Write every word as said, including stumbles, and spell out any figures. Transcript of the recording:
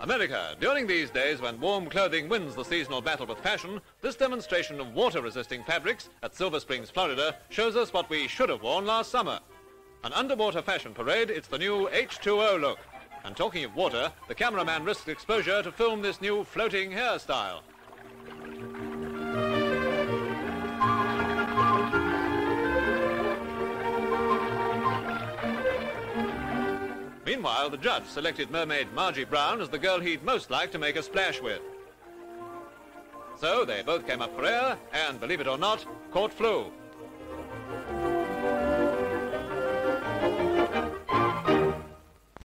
America. During these days when warm clothing wins the seasonal battle with fashion, this demonstration of water-resisting fabrics at Silver Springs, Florida, shows us what we should have worn last summer. An underwater fashion parade, it's the new H two O look. And talking of water, the cameraman risks exposure to film this new floating hairstyle. Meanwhile, the judge selected Mermaid Margie Brown as the girl he'd most like to make a splash with. So they both came up for air and, believe it or not, caught flu.